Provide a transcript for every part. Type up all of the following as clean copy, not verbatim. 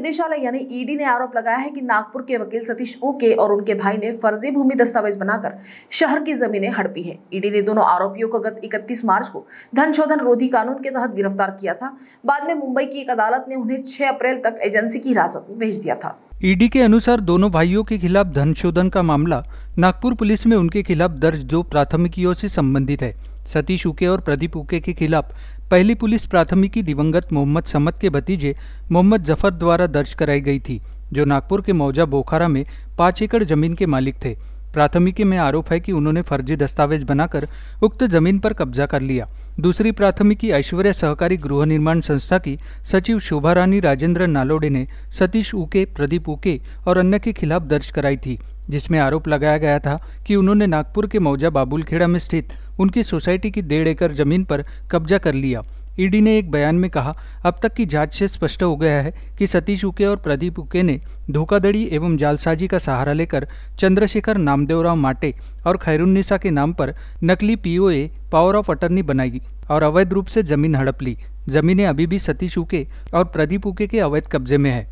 निदेशालय यानी ईडी ने आरोप लगाया है कि नागपुर के वकील सतीश ऊके और उनके भाई ने फर्जी भूमि दस्तावेज बनाकर शहर की जमीनें हड़पी हैं। ईडी ने दोनों आरोपियों को गत 31 मार्च को धन शोधन रोधी कानून के तहत गिरफ्तार किया था। बाद में मुंबई की एक अदालत ने उन्हें 6 अप्रैल तक एजेंसी की हिरासत में भेज दिया था। ईडी के अनुसार दोनों भाइयों के खिलाफ धन शोधन का मामला नागपुर पुलिस में उनके खिलाफ दर्ज 2 प्राथमिकियों से संबंधित है। सतीश ऊके और प्रदीप ऊके के खिलाफ पहली पुलिस प्राथमिकी दिवंगत मोहम्मद समद के भतीजे मोहम्मद जफर द्वारा दर्ज कराई गई थी, जो नागपुर के मौजा बोखारा में 5 एकड़ जमीन के मालिक थे। प्राथमिकी में आरोप है कि उन्होंने फर्जी दस्तावेज बनाकर उक्त जमीन पर कब्जा कर लिया। दूसरी प्राथमिकी ऐश्वर्य सहकारी गृह निर्माण संस्था की सचिव शोभा रानी राजेंद्र नालोडे ने सतीश ऊके, प्रदीप ऊके और अन्य के खिलाफ दर्ज कराई थी, जिसमें आरोप लगाया गया था कि उन्होंने नागपुर के मौजा बाबुलखेड़ा में स्थित उनकी सोसाइटी की 1.5 एकड़ जमीन पर कब्जा कर लिया। ईडी ने एक बयान में कहा, अब तक की जांच से स्पष्ट हो गया है कि सतीश ऊके और प्रदीप ऊके ने धोखाधड़ी एवं जालसाजी का सहारा लेकर चंद्रशेखर नामदेवराव माटे और खैरुन्निसा के नाम पर नकली पीओए पावर ऑफ अटर्नी बनाई और अवैध रूप से जमीन हड़प ली। जमीनें अभी भी सतीश ऊके और प्रदीप ऊके के अवैध कब्जे में है।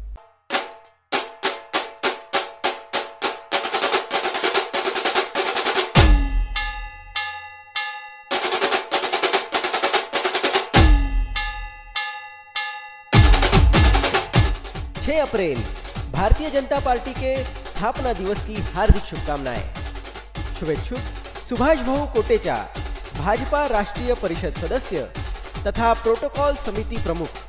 अप्रैल भारतीय जनता पार्टी के स्थापना दिवस की हार्दिक शुभकामनाएं। शुभेच्छुक सुभाष भाऊ कोटेचा, भाजपा राष्ट्रीय परिषद सदस्य तथा प्रोटोकॉल समिति प्रमुख।